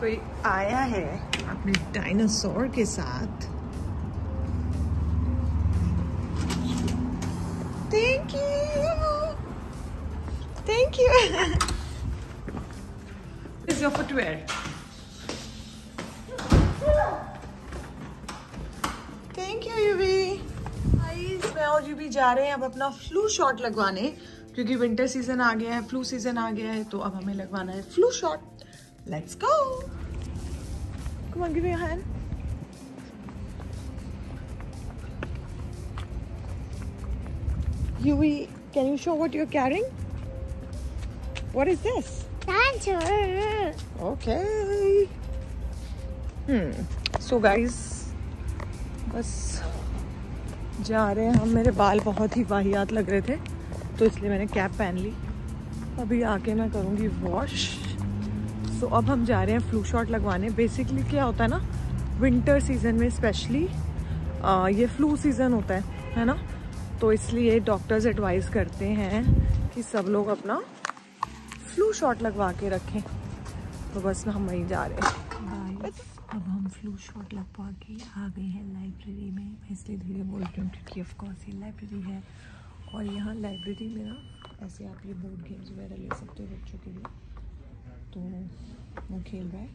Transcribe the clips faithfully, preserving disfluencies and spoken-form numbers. कोई आया है अपने डायनासोर के साथ। Thank you, thank you. Is your footwear? Thank you Yuvi. Guys मैं और यूवी जा रहे हैं अब अपना फ्लू शॉट लगवाने, क्योंकि विंटर सीजन आ गया है, फ्लू सीजन आ गया है, तो अब हमें लगवाना है flu shot. Let's go. Come on, give me your hand. Yui, can you show what you're carrying? What is this? Dancer. Okay. Hmm. So guys, बस जा रहे हैं हम। मेरे बाल बहुत ही वाहियात लग रहे थे, तो इसलिए मैंने कैप पहन ली। अभी आके मैं करूँगी वॉश। तो so, अब हम जा रहे हैं फ्लू शॉट लगवाने। बेसिकली क्या होता है ना, विंटर सीज़न में स्पेशली ये फ्लू सीज़न होता है है ना, तो इसलिए डॉक्टर्स एडवाइस करते हैं कि सब लोग अपना फ्लू शॉट लगवा के रखें। तो बस हम वहीं जा रहे हैं। Bye. अब हम फ्लू शॉट लगवा के आ गए हैं लाइब्रेरी में। मैं इसलिए धीरे बोल रही हूँ क्योंकि ऑफकोर्स ये लाइब्रेरी है, और यहाँ लाइब्रेरी में ना ऐसे आप ये बोर्ड गेम्स वगैरह ले सकते हो बच्चों के लिए। तो वो खेल रहा है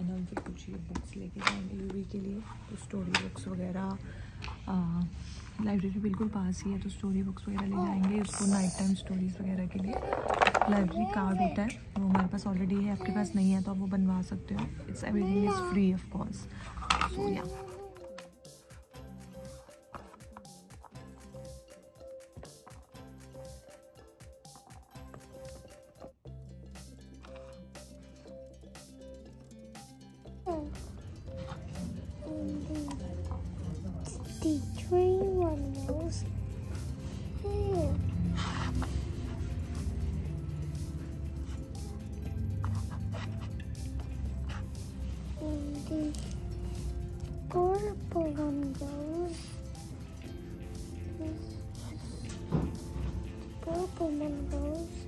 एंड हम फिर कुछ ये बुक्स लेके जाएंगे यूवी के लिए, तो स्टोरी बुक्स वगैरह। लाइब्रेरी बिल्कुल पास ही है, तो स्टोरी बुक्स वगैरह ले जाएंगे उसको। नाइट टाइम स्टोरीज़ वगैरह के लिए लाइब्रेरी कार्ड होता है, वो हमारे पास ऑलरेडी है। आपके पास नहीं है तो आप वो बनवा सकते हो। It's everything is free of cost. So या the tree one knows. Hmm. And the purple one goes. Purple one goes.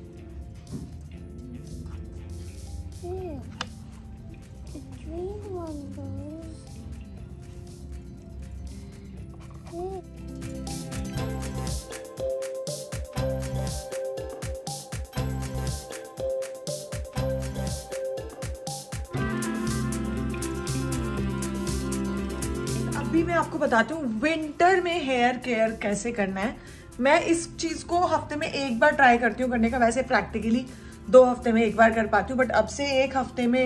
Hmm. The green one goes. अभी मैं आपको बताती हूँ विंटर में हेयर केयर कैसे करना है। मैं इस चीज़ को हफ्ते में एक बार ट्राई करती हूँ करने का। वैसे प्रैक्टिकली दो हफ्ते में एक बार कर पाती हूँ, बट अब से एक हफ्ते में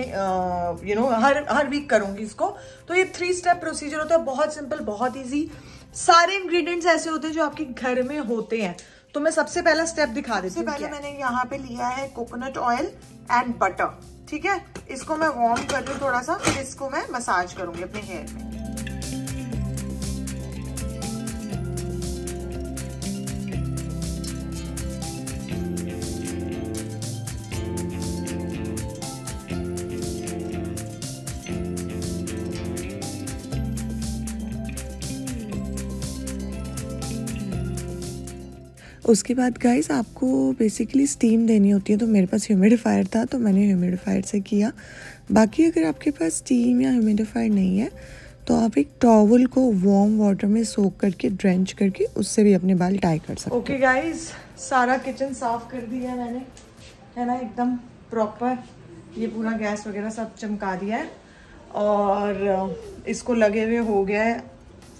यू नो हर हर वीक करूँगी इसको। तो ये थ्री स्टेप प्रोसीजर होता है, बहुत सिंपल, बहुत ईजी। सारे इंग्रेडिएंट्स ऐसे होते हैं जो आपके घर में होते हैं। तो मैं सबसे पहला स्टेप दिखा देती हूँ। सबसे पहले मैंने यहाँ पे लिया है कोकोनट ऑयल एंड बटर, ठीक है। इसको मैं वार्म कर लूँ थोड़ा सा, फिर इसको मैं मसाज करूँगी अपने हेयर में। उसके बाद गाइस आपको बेसिकली स्टीम देनी होती है, तो मेरे पास ह्यूमिडिफायर था तो मैंने ह्यूमिडिफायर से किया। बाकी अगर आपके पास स्टीम या ह्यूमिडिफायर नहीं है तो आप एक टॉवल को वार्म वाटर में सोक करके ड्रेंच करके उससे भी अपने बाल टाई कर सकते हो। ओके गाइस, सारा किचन साफ कर दिया है मैंने, है ना, एकदम प्रॉपर। ये पूरा गैस वगैरह सब चमका दिया है और इसको लगे हुए हो गया है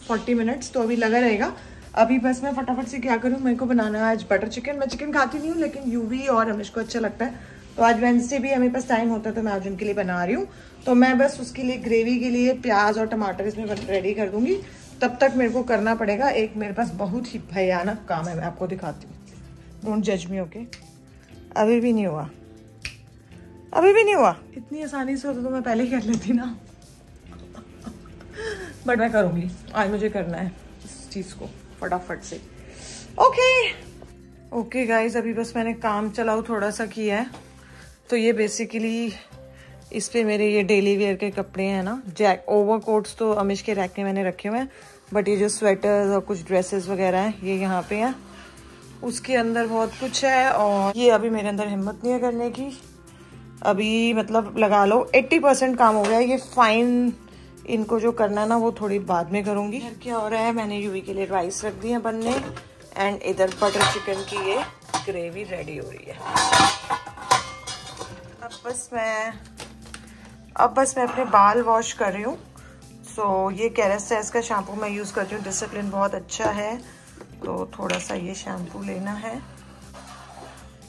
फोर्टी मिनट्स, तो अभी लगा रहेगा। अभी बस मैं फटाफट से क्या करूँ, मेरे को बनाना है आज बटर चिकन। मैं चिकन खाती नहीं हूँ, लेकिन यूवी और हमेश को अच्छा लगता है, तो आज वेंसडे भी हमें पास टाइम होता है, तो मैं आज उनके लिए बना रही हूँ। तो मैं बस उसके लिए ग्रेवी के लिए प्याज और टमाटर इसमें रेडी कर दूँगी। तब तक मेरे को करना पड़ेगा एक मेरे पास बहुत ही भयानक काम है, मैं आपको दिखाती हूँ। डोंट जज मी, ओके। अभी भी नहीं हुआ, अभी भी नहीं हुआ। इतनी आसानी से होता तो मैं पहले ही कर लेती ना, बट मैं करूँगी आज, मुझे करना है इस चीज़ को फटाफट से। ओके ओके गाइज, अभी बस मैंने काम चलाऊ थोड़ा सा किया है। तो ये बेसिकली इस पे मेरे ये डेली वेयर के कपड़े हैं ना, जैक ओवर कोट्स तो अमिश के रैक में मैंने रखे हुए हैं, बट ये जो स्वेटर्स और कुछ ड्रेसेस वगैरह हैं ये यहाँ पे हैं। उसके अंदर बहुत कुछ है और ये अभी मेरे अंदर हिम्मत नहीं है करने की, अभी मतलब लगा लो अस्सी परसेंट काम हो गया है। ये फाइन इनको जो करना है ना वो थोड़ी बाद में करूँगी। इधर क्या हो रहा है, मैंने यूवी के लिए राइस रख दिए हैं बनने एंड इधर बटर चिकन की ये ग्रेवी रेडी हो रही है। अब बस मैं अब बस मैं अपने बाल वॉश कर रही हूँ। सो so, ये कैरेस्टेस का शैम्पू मैं यूज़ करती हूँ, डिसिप्लिन बहुत अच्छा है। तो थोड़ा सा ये शैम्पू लेना है,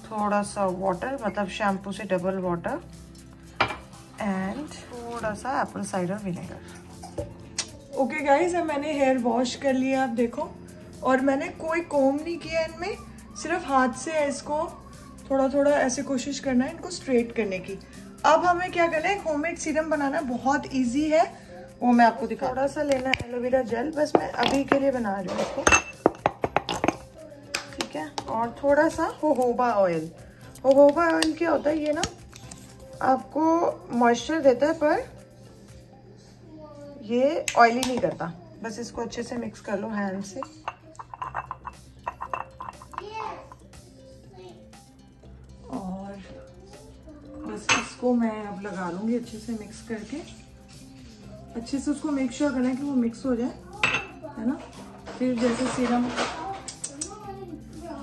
थोड़ा सा वाटर मतलब शैम्पू से डबल वाटर एंड थोड़ा सा apple cider vinegar. Okay guys, अब मैंने हेयर वॉश कर लिया, आप देखो। और मैंने कोई कॉम्ब नहीं किया इनमें, सिर्फ हाथ से इसको थोड़ा थोड़ा ऐसे कोशिश करना है इनको स्ट्रेट करने की। अब हमें क्या करना है, होममेड सीरम बनाना बहुत इजी है, वो मैं आपको दिखा। थोड़ा सा लेना है एलोवेरा जेल, बस मैं अभी के लिए बना रही हूँ इसको, ठीक है। और थोड़ा सा होहोबा ऑयल। होहोबा ऑयल क्या होता है, ये ना आपको मॉइस्चर देता है पर ये ऑयली नहीं करता। बस इसको अच्छे से मिक्स कर लो हैंड से। इसको मैं अब लगा लूँगी अच्छे से मिक्स करके। अच्छे से उसको मेक श्योर करना है कि वो मिक्स हो जाए, है ना। फिर जैसे सीरम,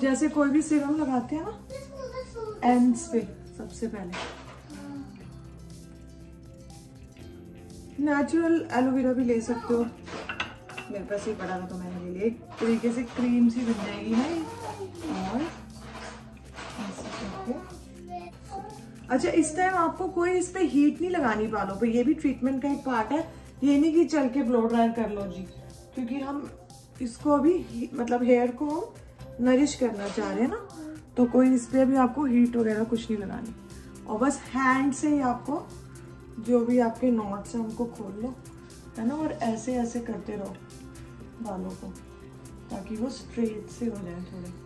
जैसे कोई भी सीरम लगाते हैं ना, एंड्स पे सबसे पहले। नेचुरल एलोवेरा भी ले सकते हो, मेरे पास ये पड़ा था तो मैंने ले लिया। एक तरीके से क्रीम सी बन जाएगी ना। और अच्छा, इस टाइम आपको कोई इस पे हीट नहीं लगानी बालों पे, ये भी ट्रीटमेंट का एक पार्ट है। ये नहीं कि चल के ब्लो ड्रायर कर लो जी, क्योंकि हम इसको अभी मतलब हेयर को नरिश करना चाह रहे हैं ना, तो कोई इस पे अभी आपको हीट वगैरह कुछ नहीं लगानी। और बस हैंड से ही आपको जो भी आपके नॉट्स हैं उनको खोल लो, है ना। और ऐसे ऐसे करते रहो बालों को ताकि वो स्ट्रेट से हो जाए। थोड़े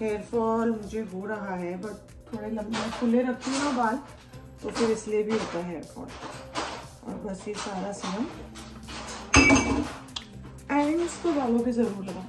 हेयर फॉल मुझे हो रहा है, बट थोड़े लंबे खुले रखती हूँ ना बाल, तो फिर इसलिए भी होता है हेयर फॉल। और बस ये सारा सीरम एंड्स तो बालों पे ज़रूर लगाओ।